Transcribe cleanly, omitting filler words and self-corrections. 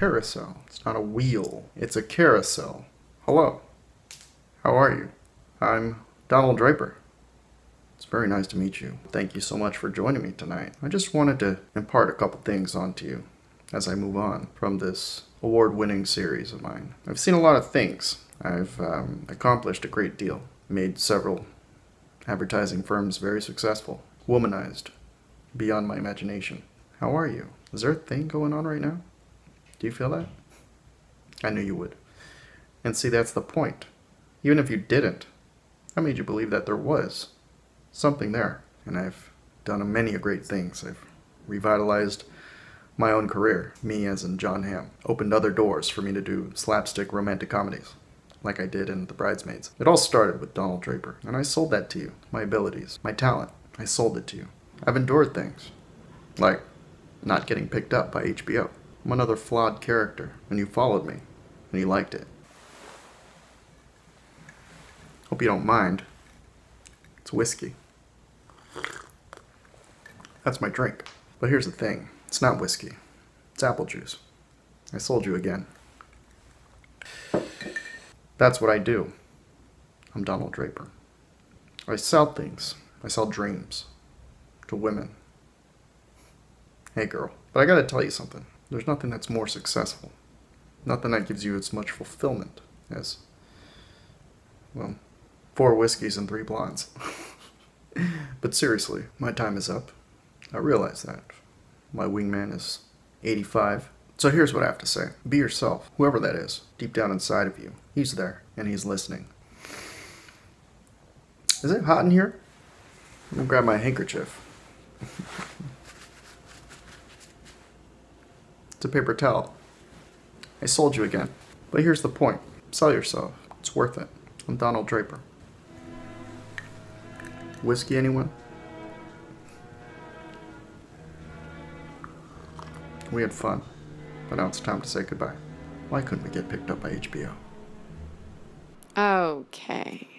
carousel. It's not a wheel. It's a carousel. Hello. How are you? I'm Donald Draper. It's very nice to meet you. Thank you so much for joining me tonight. I just wanted to impart a couple things onto you as I move on from this award-winning series of mine. I've seen a lot of things. I've accomplished a great deal. Made several advertising firms very successful. Womanized. Beyond my imagination. How are you? Is there a thing going on right now? Do you feel that? I knew you would. And see, that's the point. Even if you didn't, I made you believe that there was something there, and I've done many great things. I've revitalized my own career, me as in Jon Hamm, opened other doors for me to do slapstick romantic comedies, like I did in The Bridesmaids. It all started with Donald Draper, and I sold that to you, my abilities, my talent. I sold it to you. I've endured things, like not getting picked up by HBO. I'm another flawed character, and you followed me, and you liked it. Hope you don't mind. It's whiskey. That's my drink. But here's the thing. It's not whiskey. It's apple juice. I sold you again. That's what I do. I'm Donald Draper. I sell things. I sell dreams. To women. Hey girl. But I gotta tell you something. There's nothing that's more successful. Nothing that gives you as much fulfillment as, well, 4 whiskeys and 3 blondes. But seriously, my time is up. I realize that. My wingman is 85. So here's what I have to say. Be yourself, whoever that is, deep down inside of you. He's there, and he's listening. Is it hot in here? I'm gonna grab my handkerchief. It's a paper towel. I sold you again. But here's the point. Sell yourself. It's worth it. I'm Donald Draper. Whiskey, anyone? We had fun, but now it's time to say goodbye. Why couldn't we get picked up by HBO? Okay.